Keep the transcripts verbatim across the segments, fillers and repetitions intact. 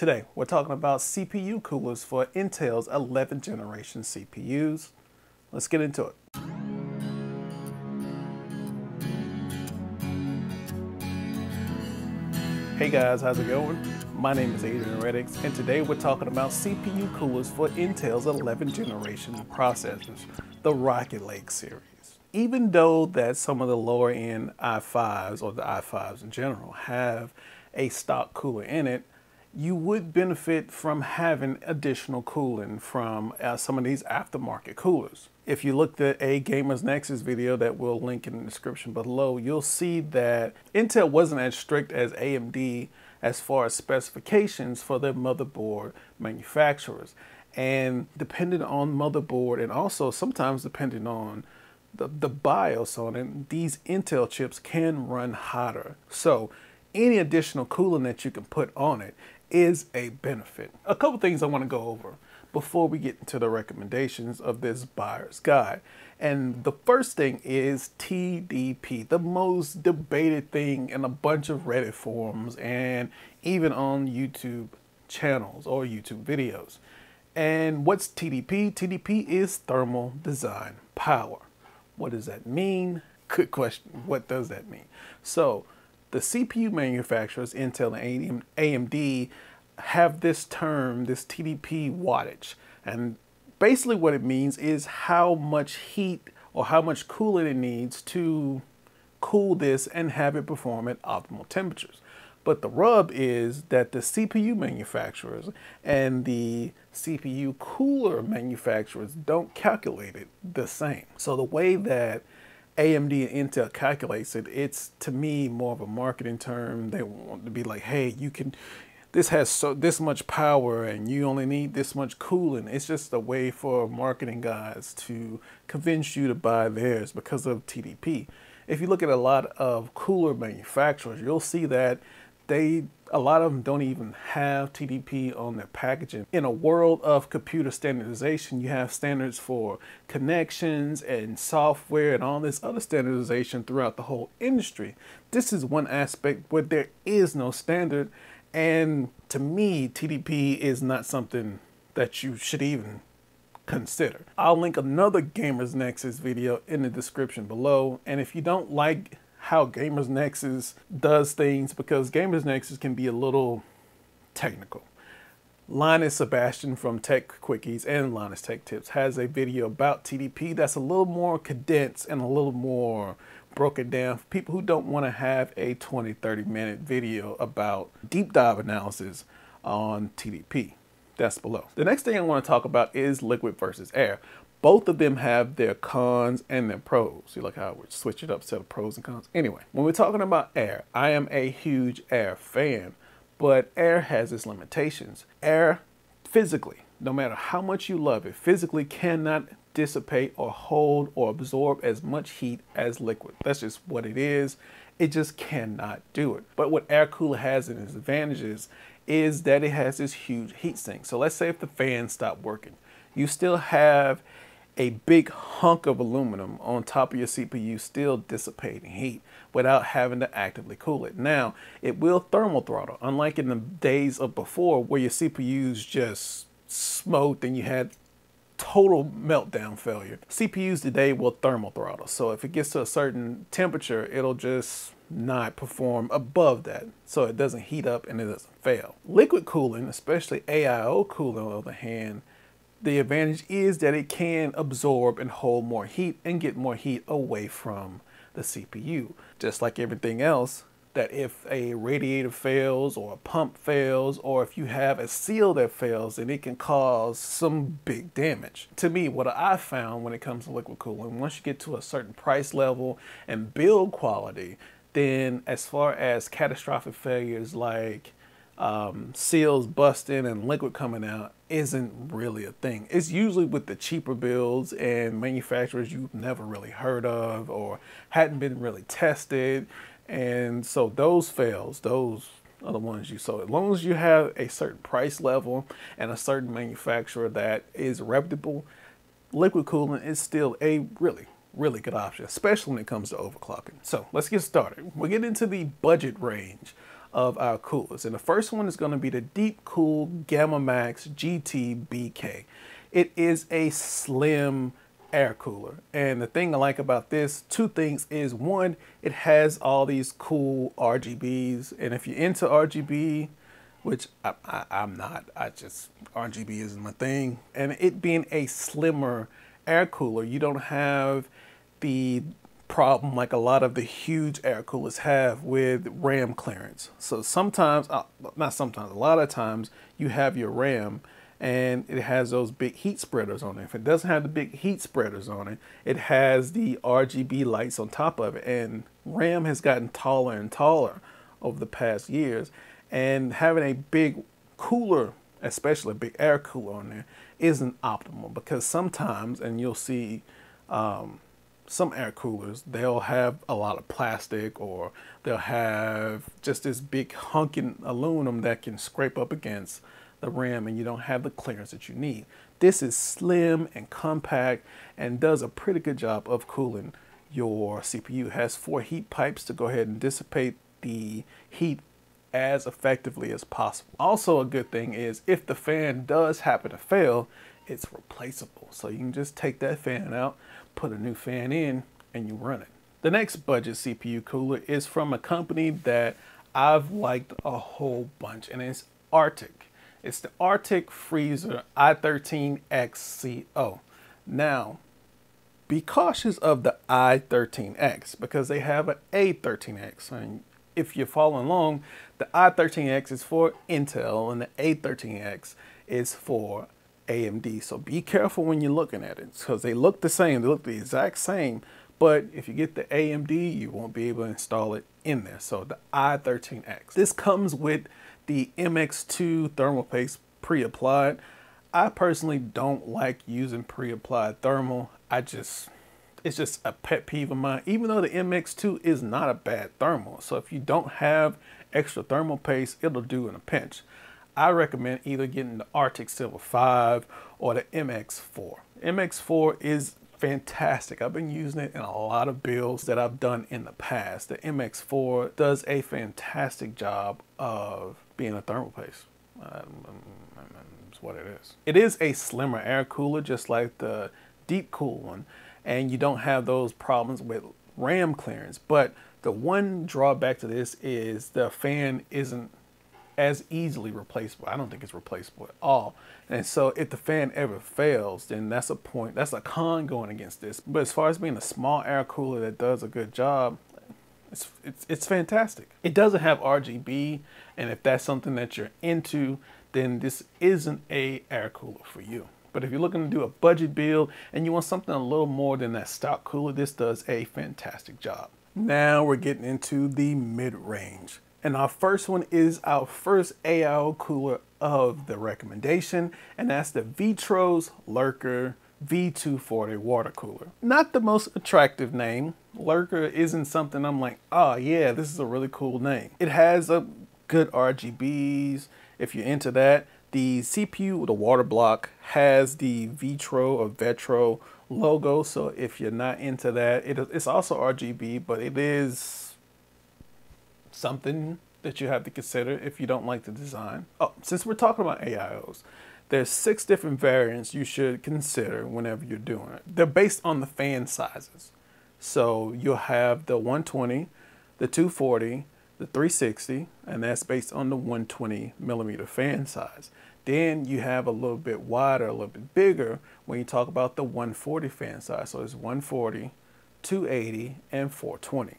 Today, we're talking about C P U coolers for Intel's eleventh generation C P Us. Let's get into it. Hey guys, how's it going? My name is Adrian Reddix, and today we're talking about C P U coolers for Intel's eleventh generation processors, the Rocket Lake series. Even though that some of the lower end i fives, or the i fives in general, have a stock cooler in it, you would benefit from having additional cooling from uh, some of these aftermarket coolers. If you looked at a Gamers Nexus video that we'll link in the description below, you'll see that Intel wasn't as strict as A M D as far as specifications for their motherboard manufacturers. And depending on motherboard, and also sometimes depending on the, the BIOS on it, these Intel chips can run hotter. So any additional cooling that you can put on it is a benefit. A couple things I want to go over before we get into the recommendations of this buyer's guide. And the first thing is T D P, the most debated thing in a bunch of Reddit forums and even on YouTube channels or YouTube videos. And what's T D P? T D P is thermal design power. What does that mean? Good question. What does that mean? So the C P U manufacturers, Intel and A M D, have this term, this T D P wattage. And basically what it means is how much heat or how much cooling it needs to cool this and have it perform at optimal temperatures. But the rub is that the C P U manufacturers and the C P U cooler manufacturers don't calculate it the same. So the way that A M D and Intel calculates it, it's to me more of a marketing term. They want to be like, hey, you can, this has so this much power and you only need this much cooling. It's just a way for marketing guys to convince you to buy theirs because of T D P. If you look at a lot of cooler manufacturers, you'll see that they, a lot of them don't even have T D P on their packaging. In a world of computer standardization, you have standards for connections and software and all this other standardization throughout the whole industry. This is one aspect where there is no standard. And to me, T D P is not something that you should even consider. I'll link another Gamers Nexus video in the description below. And if you don't like how Gamers Nexus does things, because Gamers Nexus can be a little technical. Linus Sebastian from Tech Quickies and Linus Tech Tips has a video about T D P that's a little more condensed and a little more broken down for people who don't want to have a twenty, thirty minute video about deep dive analysis on T D P. That's below. The next thing I want to talk about is liquid versus air. Both of them have their cons and their pros. You look how we switch it up to the pros and cons. Anyway, when we're talking about air, I am a huge air fan, but air has its limitations. Air physically, no matter how much you love it, physically cannot dissipate or hold or absorb as much heat as liquid. That's just what it is. It just cannot do it. But what air cooler has in its advantages is that it has this huge heat sink. So let's say if the fan stopped working, you still have a big hunk of aluminum on top of your C P U still dissipating heat without having to actively cool it. Now, it will thermal throttle, unlike in the days of before where your C P Us just smoked and you had total meltdown failure. C P Us today will thermal throttle. So if it gets to a certain temperature, it'll just not perform above that. So it doesn't heat up and it doesn't fail. Liquid cooling, especially A I O cooling on the other hand, the advantage is that it can absorb and hold more heat and get more heat away from the C P U. Just like everything else, that if a radiator fails or a pump fails, or if you have a seal that fails, then it can cause some big damage. To me, what I found when it comes to liquid cooling, once you get to a certain price level and build quality, then as far as catastrophic failures like Um, seals busting and liquid coming out isn't really a thing. It's usually with the cheaper builds and manufacturers you've never really heard of or hadn't been really tested. And so those fails, those are the ones you sold. As long as you have a certain price level and a certain manufacturer that is reputable, liquid cooling is still a really, really good option, especially when it comes to overclocking. So let's get started. We'll get into the budget range of our coolers. And the first one is going to be the DeepCool Gammaxx G T B K. It is a slim air cooler, and the thing I like about this, two things, is one, it has all these cool R G Bs, and if you're into R G B, which I, I, I'm not, I just, R G B isn't my thing, and it being a slimmer air cooler, you don't have the problem like a lot of the huge air coolers have with RAM clearance. So sometimes, not sometimes, a lot of times, you have your RAM and it has those big heat spreaders on it. If it doesn't have the big heat spreaders on it, it has the R G B lights on top of it. And RAM has gotten taller and taller over the past years. And having a big cooler, especially a big air cooler on there, isn't optimal, because sometimes, and you'll see um, some air coolers, they'll have a lot of plastic, or they'll have just this big hunking aluminum that can scrape up against the RAM, and you don't have the clearance that you need. This is slim and compact and does a pretty good job of cooling your C P U. It has four heat pipes to go ahead and dissipate the heat as effectively as possible. Also a good thing is, if the fan does happen to fail, it's replaceable. So you can just take that fan out, put a new fan in, and you run it. The next budget C P U cooler is from a company that I've liked a whole bunch, and it's Arctic. It's the Arctic Freezer i thirteen X C O. Now, be cautious of the i thirteen X, because they have an A thirteen X. I mean, if you're following along, the i thirteen X is for Intel and the A thirteen X is for A M D. So be careful when you're looking at it, because they look the same. They look the exact same. But if you get the A M D, you won't be able to install it in there. So the i thirteen X. This comes with the M X two thermal paste pre-applied. I personally don't like using pre-applied thermal. I just, it's just a pet peeve of mine, even though the M X two is not a bad thermal. So if you don't have extra thermal paste, it'll do in a pinch. I recommend either getting the Arctic Silver five or the M X four. M X four is fantastic. I've been using it in a lot of builds that I've done in the past. The M X four does a fantastic job of being a thermal paste. Um, it's what it is. It is a slimmer air cooler, just like the DeepCool one, and you don't have those problems with RAM clearance. But the one drawback to this is the fan isn't as easily replaceable. I don't think it's replaceable at all. And so if the fan ever fails, then that's a point, that's a con going against this. But as far as being a small air cooler that does a good job, it's, it's, it's fantastic. It doesn't have R G B, and if that's something that you're into, then this isn't a air cooler for you. But if you're looking to do a budget build and you want something a little more than that stock cooler, this does a fantastic job. Now we're getting into the mid-range. And our first one is our first A I O cooler of the recommendation, and that's the Vetroo Lurker V two forty water cooler. Not the most attractive name. Lurker isn't something I'm like, oh yeah, this is a really cool name. It has a good R G Bs if you're into that. The C P U, the water block, has the Vetroo or Vetroo logo, so if you're not into that, it, it's also R G B, but it is something that you have to consider if you don't like the design. Oh, since we're talking about A I Os, there's six different variants you should consider whenever you're doing it. They're based on the fan sizes. So you'll have the one twenty, the two forty, the three sixty, and that's based on the one twenty millimeter fan size. Then you have a little bit wider, a little bit bigger when you talk about the one forty fan size. So it's one forty, two eighty, and four twenty.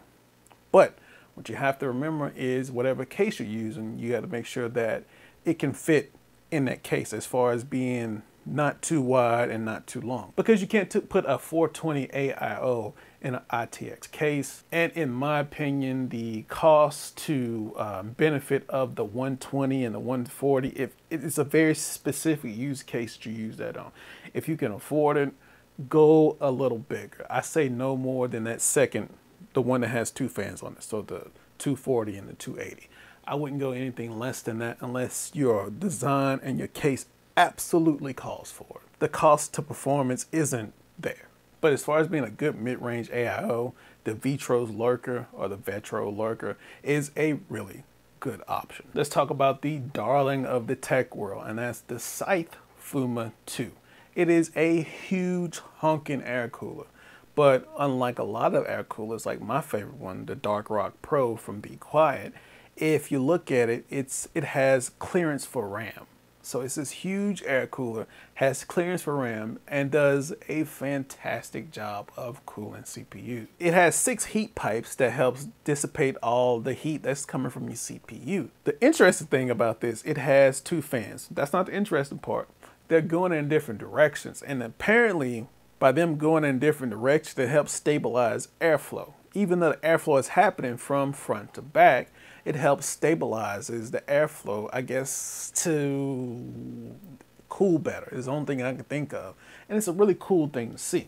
But what you have to remember is whatever case you're using, you got to make sure that it can fit in that case as far as being not too wide and not too long, because you can't put a four twenty A I O in an I T X case. And in my opinion, the cost to um, benefit of the one twenty and the one forty, if it's a very specific use case that you use that on, if you can afford it, go a little bigger. I say no more than that second, the one that has two fans on it, so the two forty and the two eighty. I wouldn't go anything less than that unless your design and your case absolutely calls for it. The cost to performance isn't there. But as far as being a good mid-range A I O, the Vetroo Lurker or the Vetroo Lurker is a really good option. Let's talk about the darling of the tech world, and that's the Scythe Fuma two. It is a huge honking air cooler, but unlike a lot of air coolers, like my favorite one, the Dark Rock Pro from Be Quiet, if you look at it, it's it has clearance for RAM. So it's this huge air cooler, has clearance for RAM, and does a fantastic job of cooling C P U. It has six heat pipes that helps dissipate all the heat that's coming from your C P U. The interesting thing about this, it has two fans. That's not the interesting part. They're going in different directions, and apparently by them going in different directions, it helps stabilize airflow. Even though the airflow is happening from front to back, it helps stabilizes the airflow, I guess, to cool better. It's the only thing I can think of. And it's a really cool thing to see.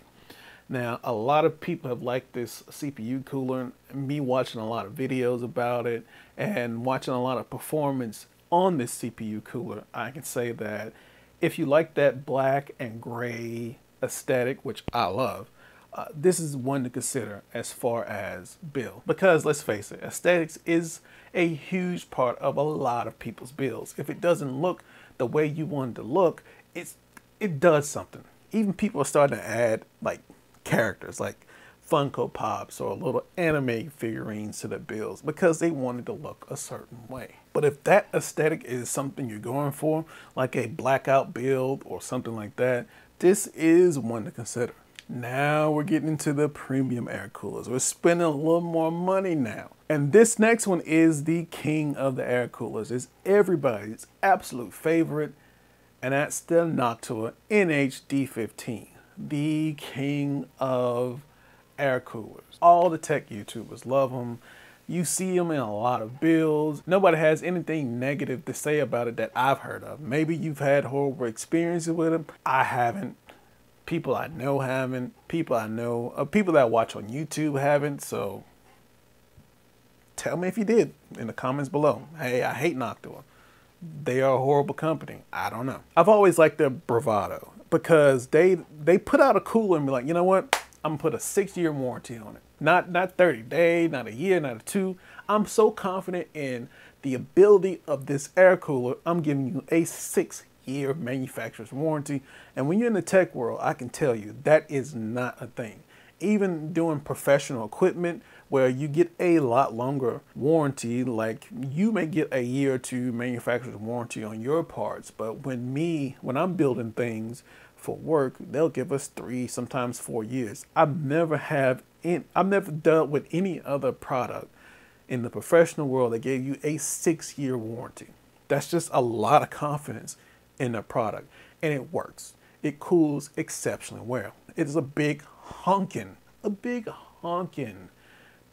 Now, a lot of people have liked this C P U cooler, me watching a lot of videos about it and watching a lot of performance on this C P U cooler. I can say that if you like that black and gray aesthetic, which I love, Uh, this is one to consider as far as build, because let's face it, aesthetics is a huge part of a lot of people's builds. If it doesn't look the way you want it to look, it's it does something. Even people are starting to add like characters, like Funko Pops or little anime figurines to their builds because they wanted to look a certain way. But if that aesthetic is something you're going for, like a blackout build or something like that, this is one to consider. Now we're getting into the premium air coolers. We're spending a little more money now. And this next one is the king of the air coolers. It's everybody's absolute favorite, and that's the Noctua N H D fifteen, the king of air coolers. All the tech YouTubers love them. You see them in a lot of builds. Nobody has anything negative to say about it that I've heard of. Maybe you've had horrible experiences with them. I haven't. People I know haven't, people I know, uh, people that watch on YouTube haven't, so tell me if you did in the comments below. Hey, I hate Noctua. They are a horrible company. I don't know. I've always liked their bravado because they they put out a cooler and be like, you know what? I'm gonna put a six-year warranty on it. Not, not thirty days, not a year, not a two. I'm so confident in the ability of this air cooler, I'm giving you a six-year year manufacturer's warranty. And when you're in the tech world, I can tell you that is not a thing. Even doing professional equipment where you get a lot longer warranty, like you may get a year or two manufacturer's warranty on your parts, but when me when I'm building things for work, they'll give us three, sometimes four years. I've never have in I've never dealt with any other product in the professional world that gave you a six-year warranty. That's just a lot of confidence in their product, and it works. It cools exceptionally well. It is a big honkin', a big honkin'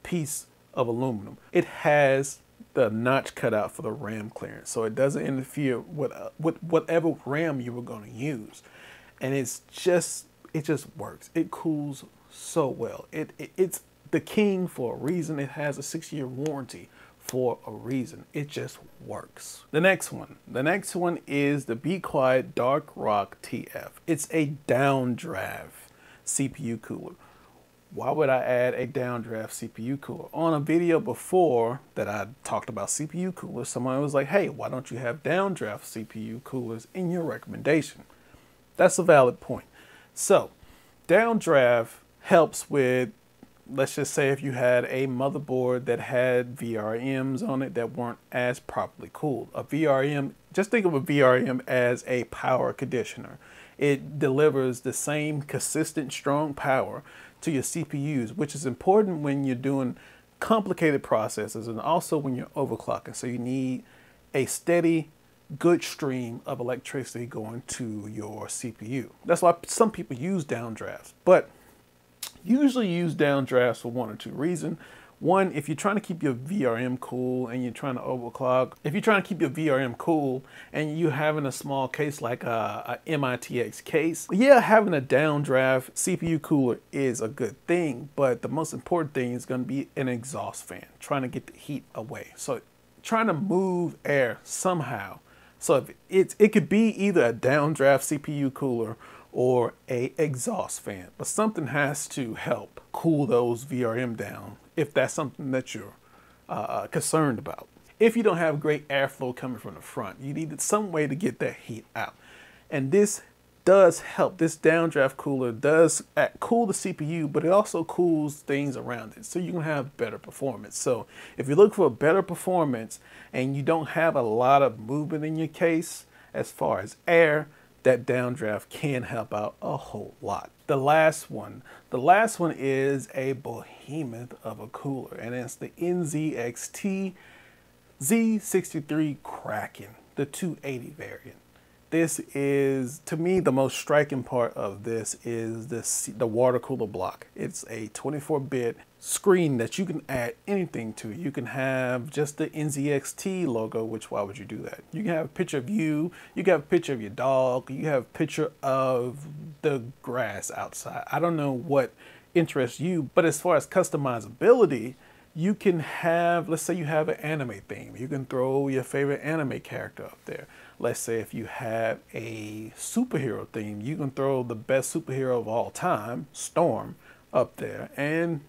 piece of aluminum. It has the notch cut out for the RAM clearance, so it doesn't interfere with uh, with whatever RAM you were going to use, and it's just it just works. It cools so well. It, it it's the king for a reason. It has a six-year warranty for a reason. It just works. The next one. The next one is the Be Quiet! Dark Rock T F. It's a downdraft C P U cooler. Why would I add a downdraft C P U cooler? On a video before that I talked about C P U coolers, someone was like, hey, why don't you have downdraft C P U coolers in your recommendation? That's a valid point. So downdraft helps with, let's just say, if you had a motherboard that had V R Ms on it that weren't as properly cooled. A V R M, just think of a V R M as a power conditioner. It delivers the same consistent strong power to your C P Us, which is important when you're doing complicated processes and also when you're overclocking. So you need a steady, good stream of electricity going to your C P U. That's why some people use downdrafts, but usually use downdrafts for one or two reasons. One, if you're trying to keep your V R M cool and you're trying to overclock, if you're trying to keep your V R M cool and you're having a small case like a, a M I T X case, yeah, having a downdraft C P U cooler is a good thing, but the most important thing is going to be an exhaust fan, trying to get the heat away. So trying to move air somehow. So if it's, it could be either a downdraft C P U cooler or a exhaust fan, but something has to help cool those V R M down if that's something that you're uh, concerned about. if you don't have great airflow coming from the front. You need some way to get that heat out. And this does help. This downdraft cooler does cool the C P U, but it also cools things around it, so you can have better performance. So if you look for a better performance and you don't have a lot of movement in your case as far as air, that downdraft can help out a whole lot. The last one, the last one is a behemoth of a cooler, and it's the N Z X T Z sixty-three Kraken, the two eighty variant. This is, to me, the most striking part of this is this, the water cooler block. It's a twenty-four bit screen that you can add anything to. You can have just the N Z X T logo, which why would you do that? You can have a picture of you, you can have a picture of your dog, you have a picture of the grass outside. I don't know what interests you, but as far as customizability, you can have, let's say you have an anime theme. You can throw your favorite anime character up there. Let's say if you have a superhero theme, you can throw the best superhero of all time, Storm, up there, and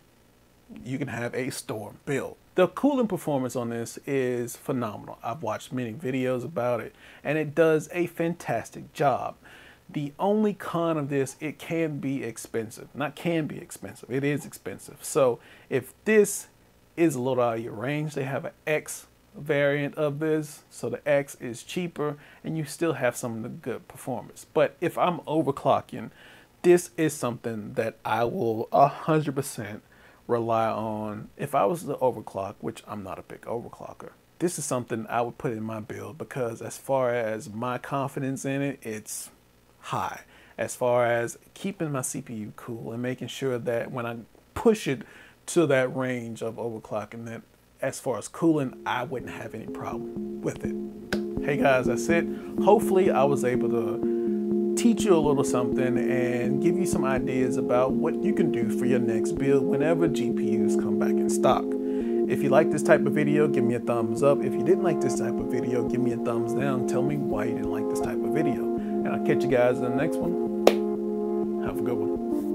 you can have a Storm build. The cooling performance on this is phenomenal. I've watched many videos about it, and it does a fantastic job. The only con of this, it can be expensive. Not can be expensive, it is expensive. So if this is a little out of your range, they have an X variant of this, so the X is cheaper and you still have some of the good performance. But if I'm overclocking, this is something that I will one hundred percent rely on. If I was to overclock, which I'm not a big overclocker, this is something I would put in my build, because as far as my confidence in it, it's high. As far as keeping my C P U cool and making sure that when I push it to that range of overclocking, that as far as cooling, I wouldn't have any problem with it. Hey guys, that's it. Hopefully I was able to teach you a little something and give you some ideas about what you can do for your next build whenever G P Us come back in stock. If you like this type of video, give me a thumbs up. If you didn't like this type of video, give me a thumbs down. Tell me why you didn't like this type of video. And I'll catch you guys in the next one. Have a good one.